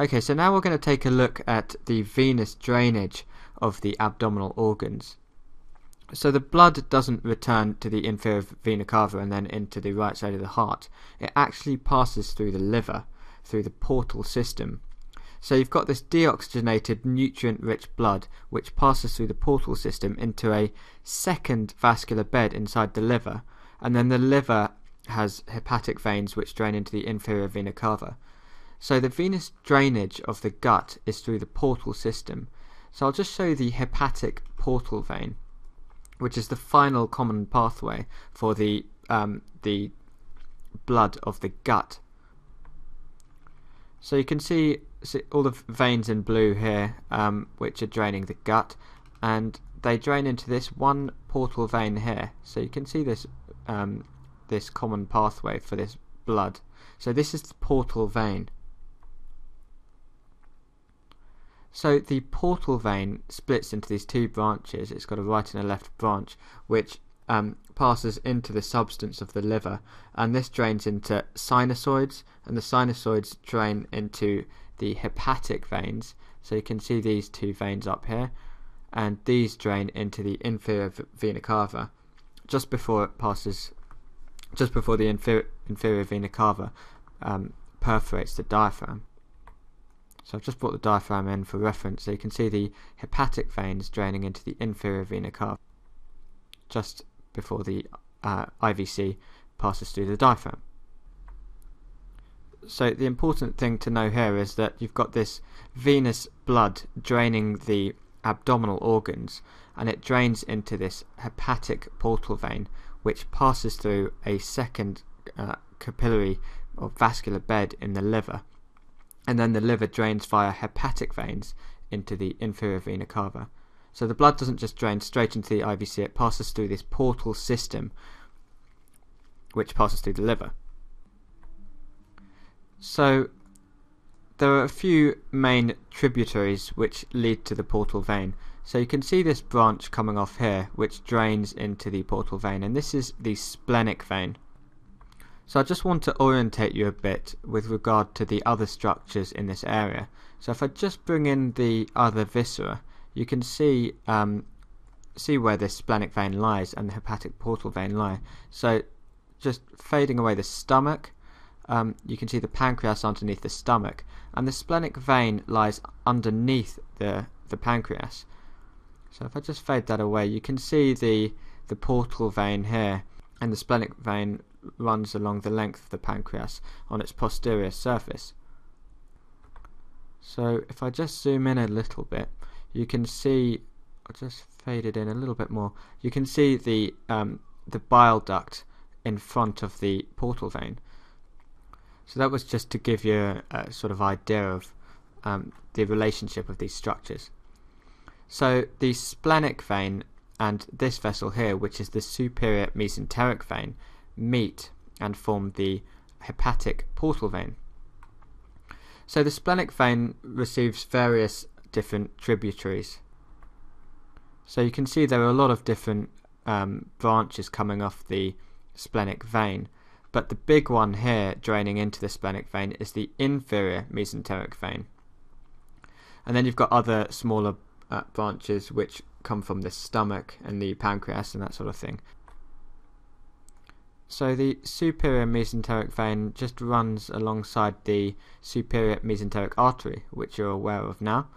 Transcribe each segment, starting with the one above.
Okay, so now we're going to take a look at the venous drainage of the abdominal organs. So the blood doesn't return to the inferior vena cava and then into the right side of the heart. It actually passes through the liver, through the portal system. So you've got this deoxygenated, nutrient-rich blood which passes through the portal system into a second vascular bed inside the liver, and then the liver has hepatic veins which drain into the inferior vena cava. So the venous drainage of the gut is through the portal system. So I'll just show you the hepatic portal vein, which is the final common pathway for the blood of the gut. So you can see all the veins in blue here, which are draining the gut, and they drain into this one portal vein here. So you can see this this common pathway for this blood. So this is the portal vein. So the portal vein splits into these two branches. It's got a right and a left branch, which passes into the substance of the liver, and this drains into sinusoids, and the sinusoids drain into the hepatic veins. So you can see these two veins up here, and these drain into the inferior vena cava just before it passes, just before the inferior vena cava perforates the diaphragm. So I've just brought the diaphragm in for reference, so you can see the hepatic veins draining into the inferior vena cava just before the IVC passes through the diaphragm. So the important thing to know here is that you've got this venous blood draining the abdominal organs, and it drains into this hepatic portal vein, which passes through a second capillary or vascular bed in the liver, and then the liver drains via hepatic veins into the inferior vena cava. So the blood doesn't just drain straight into the IVC, it passes through this portal system which passes through the liver. So there are a few main tributaries which lead to the portal vein. So you can see this branch coming off here which drains into the portal vein, and this is the splenic vein. So I just want to orientate you a bit with regard to the other structures in this area. So if I just bring in the other viscera, you can see where this splenic vein lies and the hepatic portal vein lie. So just fading away the stomach, you can see the pancreas underneath the stomach, and the splenic vein lies underneath the pancreas. So if I just fade that away, you can see the portal vein here, and the splenic vein runs along the length of the pancreas on its posterior surface. So if I just zoom in a little bit, you can see, I'll just fade it in a little bit more, you can see the bile duct in front of the portal vein. So that was just to give you a sort of idea of the relationship of these structures. So the splenic vein and this vessel here, which is the superior mesenteric vein, meet and form the hepatic portal vein. So the splenic vein receives various different tributaries. So you can see there are a lot of different branches coming off the splenic vein, but the big one here draining into the splenic vein is the inferior mesenteric vein. And then you've got other smaller branches which come from the stomach and the pancreas and that sort of thing. So the superior mesenteric vein just runs alongside the superior mesenteric artery, which you're aware of now.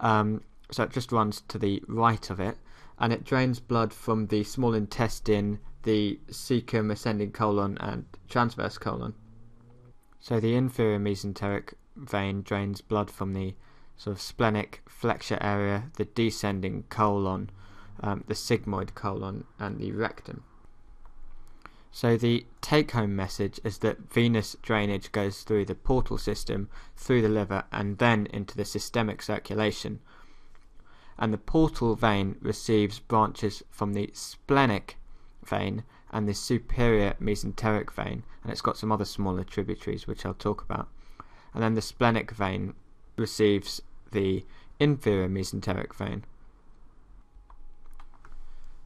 So it just runs to the right of it, and it drains blood from the small intestine, the cecum, ascending colon, and transverse colon. So the inferior mesenteric vein drains blood from the sort of splenic flexure area, the descending colon, the sigmoid colon, and the rectum. So the take-home message is that venous drainage goes through the portal system, through the liver, and then into the systemic circulation. And the portal vein receives branches from the splenic vein and the superior mesenteric vein, and it's got some other smaller tributaries which I'll talk about. And then the splenic vein receives the inferior mesenteric vein.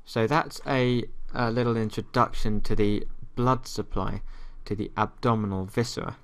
So that's a little introduction to the blood supply to the abdominal viscera.